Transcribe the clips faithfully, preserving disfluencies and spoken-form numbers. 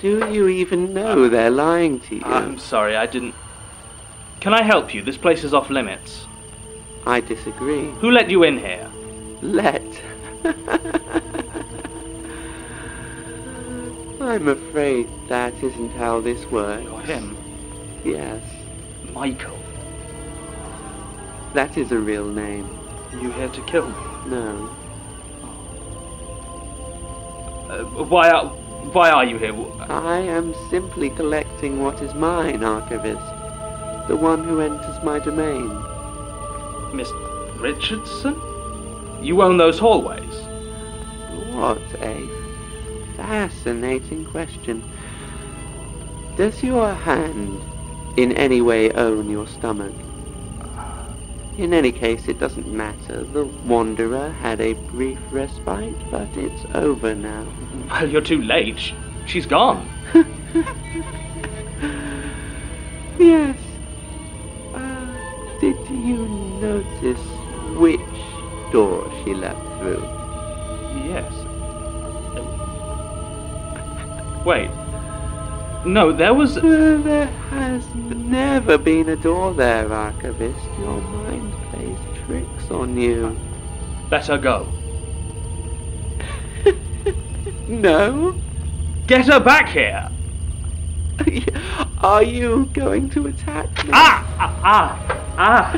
Do you even know they're lying to you? I'm sorry, I didn't... Can I help you? This place is off limits. I disagree. Who let you in here? Let? I'm afraid that isn't how this works. You're him? Yes. Michael. That is a real name. Are you here to kill me? No. Uh, why are, why are you here? I am simply collecting what is mine, Archivist. The one who enters my domain. Miss Richardson? You own those hallways? What a fascinating question. Does your hand in any way own your stomach? In any case, it doesn't matter. The Wanderer had a brief respite, but it's over now. Well, you're too late. She's gone. Yes. Uh, did you notice which door she left through? Yes. Uh, wait. No, there was... Uh, there has never been a door there, Archivist. Your mind plays tricks on you. Better go. No? Get her back here! Are you going to attack me? Ah! Ah! Ah!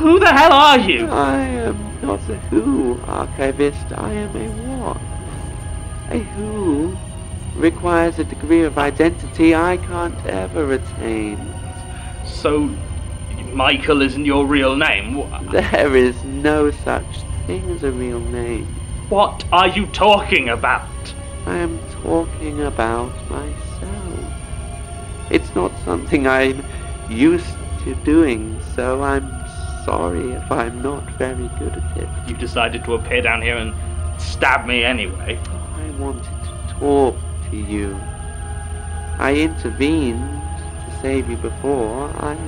Who the hell are you? I am not a who, Archivist. I am a what. A who... requires a degree of identity I can't ever attain. So, Michael isn't your real name? Wh there is no such thing as a real name. What are you talking about? I am talking about myself. It's not something I'm used to doing, so I'm sorry if I'm not very good at it. You decided to appear down here and stab me anyway. I wanted to talk. You. I intervened to save you before. I'm,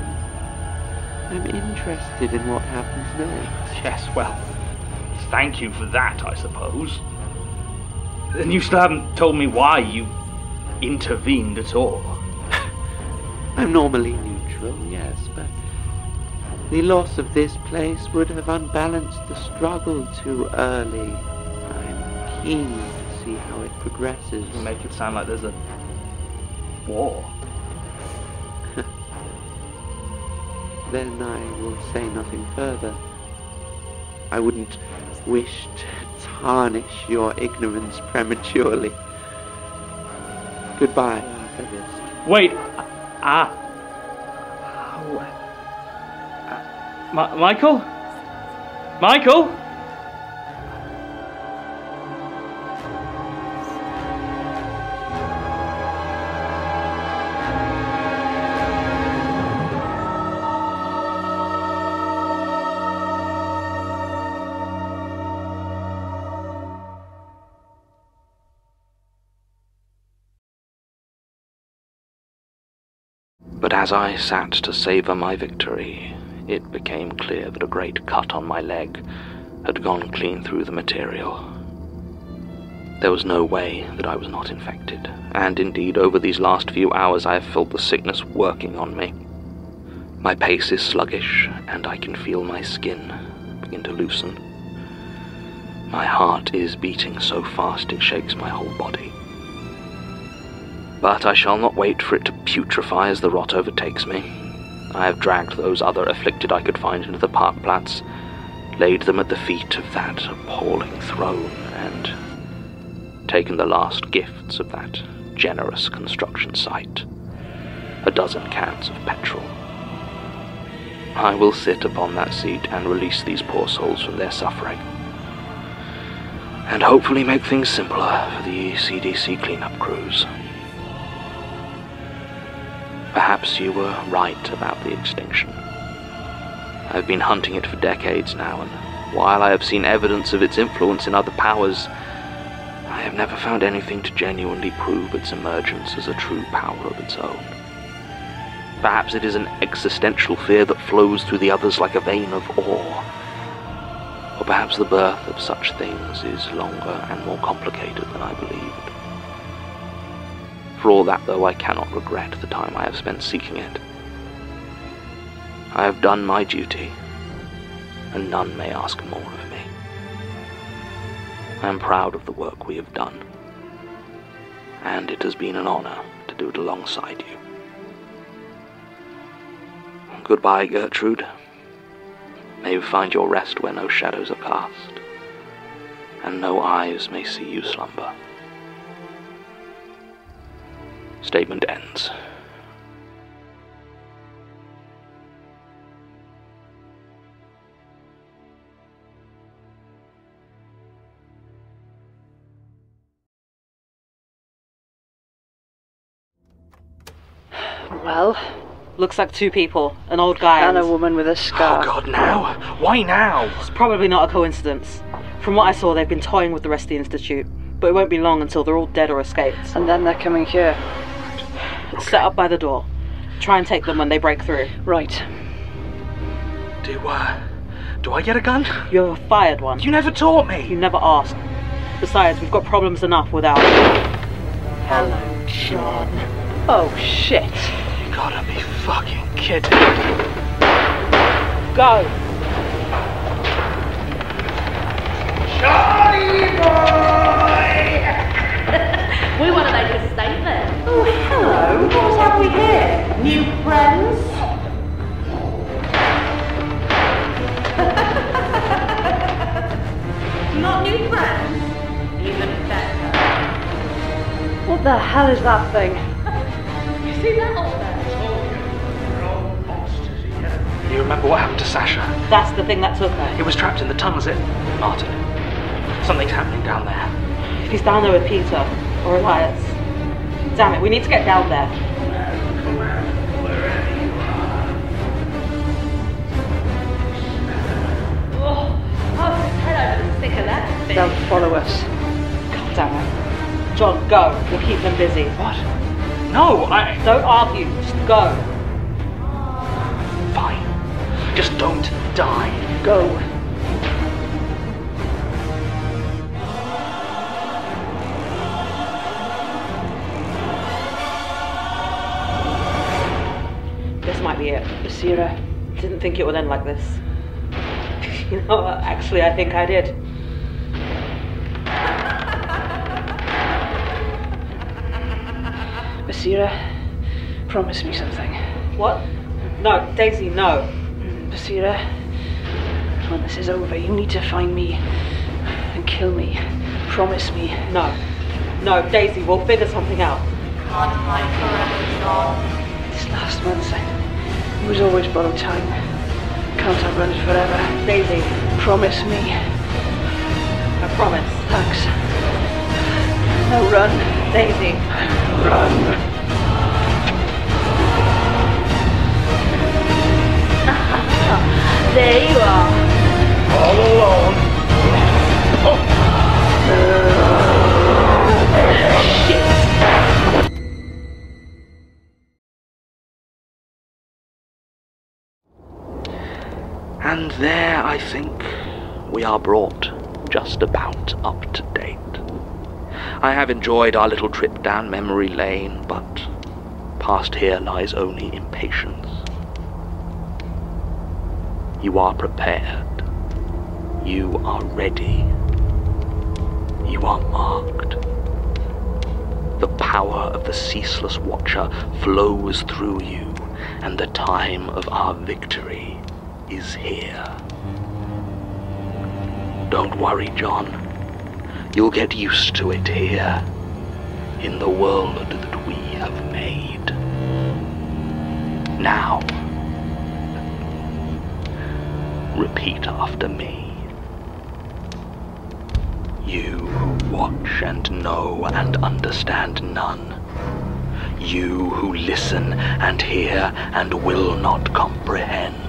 I'm interested in what happens next. Yes, well, thank you for that, I suppose. And you still haven't told me why you intervened at all. I'm normally neutral, yes, but the loss of this place would have unbalanced the struggle too early. I'm keen. How it progresses. You make it sound like there's a war. Then I will say nothing further. I wouldn't wish to tarnish your ignorance prematurely. Goodbye, Archivist. Wait! Ah! Uh, uh, uh, Ma Michael? Michael? But as I sat to savour my victory, it became clear that a great cut on my leg had gone clean through the material. There was no way that I was not infected, and indeed over these last few hours I have felt the sickness working on me. My pace is sluggish, and I can feel my skin begin to loosen. My heart is beating so fast it shakes my whole body. But I shall not wait for it to putrefy as the rot overtakes me. I have dragged those other afflicted I could find into the parkplatz, laid them at the feet of that appalling throne, and taken the last gifts of that generous construction site, a dozen cans of petrol. I will sit upon that seat and release these poor souls from their suffering, and hopefully make things simpler for the C D C cleanup crews. Perhaps you were right about the extinction. I've been hunting it for decades now, and while I have seen evidence of its influence in other powers, I have never found anything to genuinely prove its emergence as a true power of its own. Perhaps it is an existential fear that flows through the others like a vein of awe. Or perhaps the birth of such things is longer and more complicated than I believed. For all that, though, I cannot regret the time I have spent seeking it. I have done my duty, and none may ask more of me. I am proud of the work we have done, and it has been an honor to do it alongside you. Goodbye, Gertrude. May you find your rest where no shadows are cast, and no eyes may see you slumber. Statement ends. Well, looks like two people, an old guy and, and a woman with a scar. Oh God, now? Why now? It's probably not a coincidence. From what I saw, they've been toying with the rest of the Institute, but it won't be long until they're all dead or escaped. And then they're coming here. Okay. Set up by the door. Try and take them when they break through. Right. Do, uh, do I get a gun? You're a fired one. You never taught me. You never asked. Besides, we've got problems enough without... Hello, John. Oh, shit. You gotta be fucking kidding. Go. Charlie boy! We want to make a statement. Oh, hello. What have we here? New friends? Not new friends. Even better. What the hell is that thing? You see that all there? Do you remember what happened to Sasha? That's the thing that took her. It was trapped in the tunnel, was it? Martin, something's happening down there. If he's down there with Peter, or Elias. Damn it, we need to get down there. Come out, wherever you are. Oh, I was head over the stick of that thing. They'll follow us. God damn it. John, go. We'll keep them busy. What? No, I... Don't argue. Just go. Fine. Just don't die. Go. Might be it. Basira, didn't think it would end like this. You know what? Actually, I think I did. Basira, promise me something. What? No, Daisy, no. Basira, when this is over, you need to find me and kill me. Promise me. No. No, Daisy, we'll figure something out. Can't fight forever, John. This last month, I... It was always borrowed time. Can't have run it forever. Daisy, promise me. I promise. Thanks. Now run, Daisy. Run. There you are. All alone. Oh. Shit. And there, I think, we are brought just about up to date. I have enjoyed our little trip down memory lane, but past here lies only impatience. You are prepared. You are ready. You are marked. The power of the ceaseless watcher flows through you, and the time of our victory is here. Don't worry, John. You'll get used to it here, in the world that we have made. Now, repeat after me. You who watch and know and understand none. You who listen and hear and will not comprehend.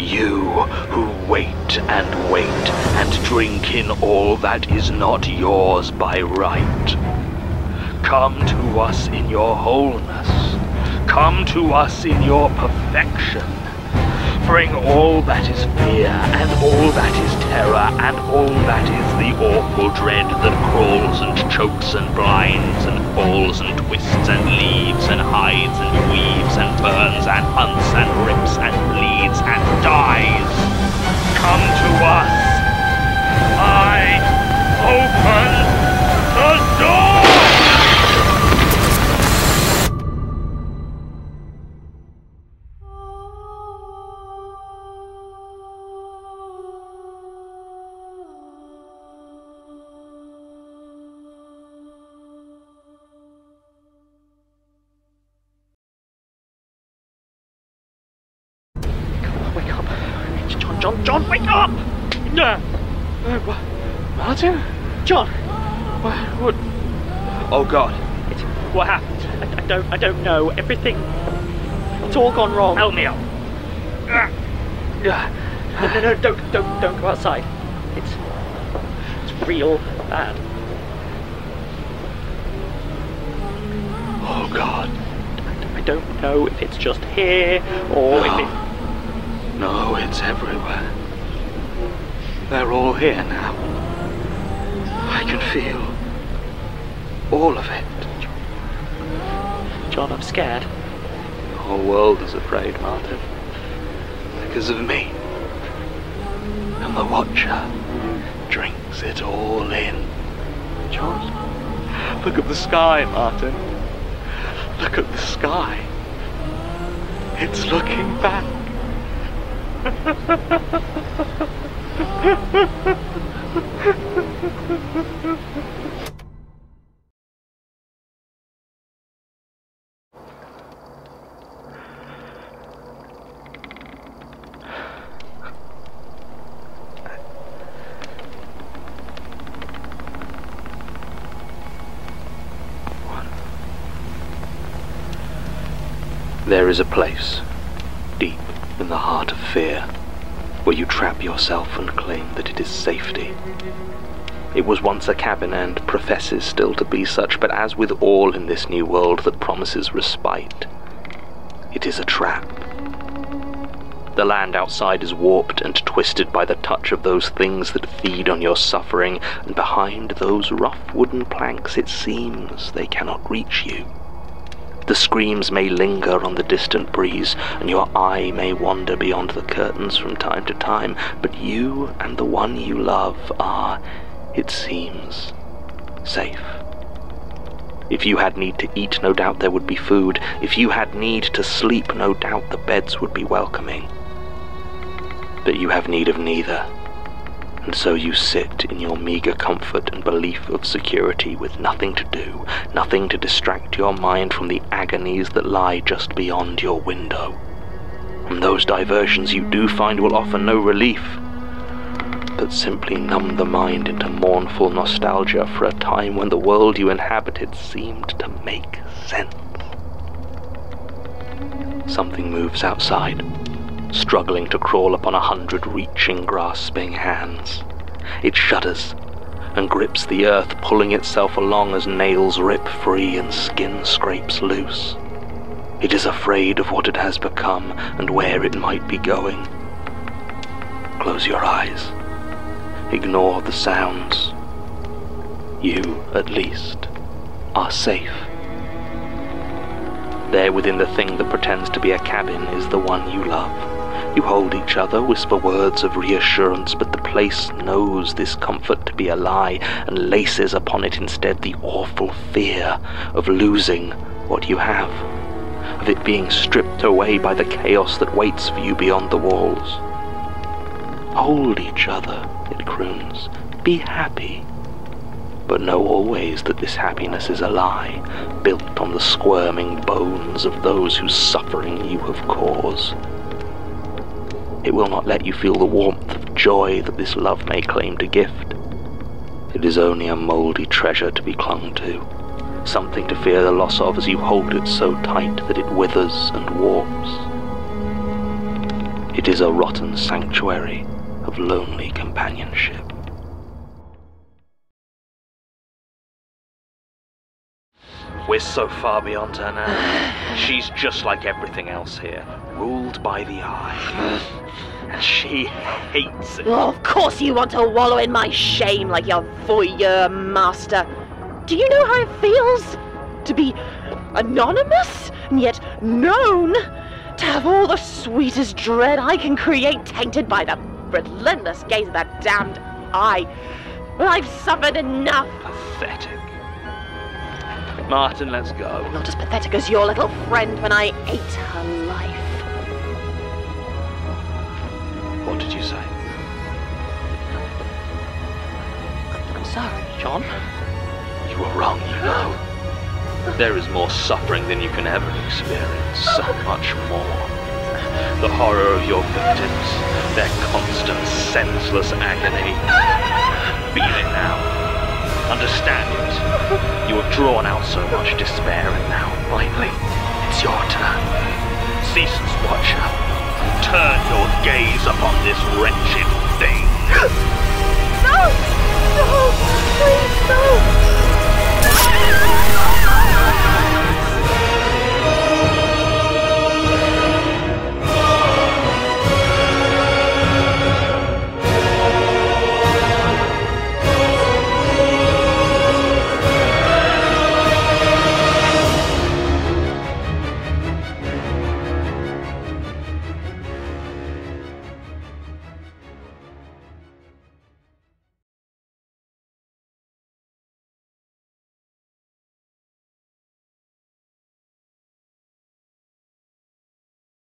You who wait and wait and drink in all that is not yours by right. Come to us in your wholeness. Come to us in your perfection. suffering all that is fear, and all that is terror, and all that is the awful dread that crawls and chokes and blinds and falls and twists and leaves and hides and weaves and burns and hunts and rips and bleeds and dies. Come to us! I open the door! John, John, wake up! Uh, uh, Martin? John? What, what? Oh God. It, what happened? I, I don't I don't know. Everything... It's all gone wrong. Help me up. Uh, no, no, no, don't, don't, don't go outside. It's... It's real bad. Oh God. I, I don't know if it's just here, or oh. if it... No, it's everywhere. They're all here now. I can feel all of it. John, I'm scared. The whole world is afraid, Martin. Because of me. And the Watcher drinks it all in. John, look at the sky, Martin. Look at the sky. It's looking back. There is a place deep in the heart of fear, where you trap yourself and claim that it is safety. It was once a cabin and professes still to be such, but as with all in this new world that promises respite, it is a trap. The land outside is warped and twisted by the touch of those things that feed on your suffering, and behind those rough wooden planks it seems they cannot reach you. The screams may linger on the distant breeze, and your eye may wander beyond the curtains from time to time, but you and the one you love are, it seems, safe. If you had need to eat, no doubt there would be food. If you had need to sleep, no doubt the beds would be welcoming. But you have need of neither, and so you sit in your meager comfort and belief of security with nothing to do, nothing to distract your mind from the agonies that lie just beyond your window. And those diversions you do find will offer no relief, but simply numb the mind into mournful nostalgia for a time when the world you inhabited seemed to make sense. Something moves outside, struggling to crawl upon a hundred reaching, grasping hands. It shudders and grips the earth, pulling itself along as nails rip free and skin scrapes loose. It is afraid of what it has become and where it might be going. Close your eyes. Ignore the sounds. You, at least, are safe. There within the thing that pretends to be a cabin is the one you love. You hold each other, whisper words of reassurance, but the place knows this comfort to be a lie and laces upon it instead the awful fear of losing what you have, of it being stripped away by the chaos that waits for you beyond the walls. Hold each other, it croons. Be happy. But know always that this happiness is a lie, built on the squirming bones of those whose suffering you have caused. It will not let you feel the warmth of joy that this love may claim to gift. It is only a mouldy treasure to be clung to, something to fear the loss of as you hold it so tight that it withers and warps. It is a rotten sanctuary of lonely companionship. We're so far beyond her now. She's just like everything else here, ruled by the eye. And she hates it. Oh, of course you want to wallow in my shame like your voyeur master. Do you know how it feels to be anonymous and yet known? To have all the sweetest dread I can create tainted by the relentless gaze of that damned eye. Well, I've suffered enough. Pathetic. Martin, let's go. Not as pathetic as your little friend when I ate her life. What did you say? I'm sorry, John. You were wrong, you know. There is more suffering than you can ever experience, so much more. The horror of your victims, their constant, senseless agony. Feel it now. Understand it. You have drawn out so much despair, and now, finally, it's your turn. Cease its watcher. Turn your gaze upon this wretched thing. No!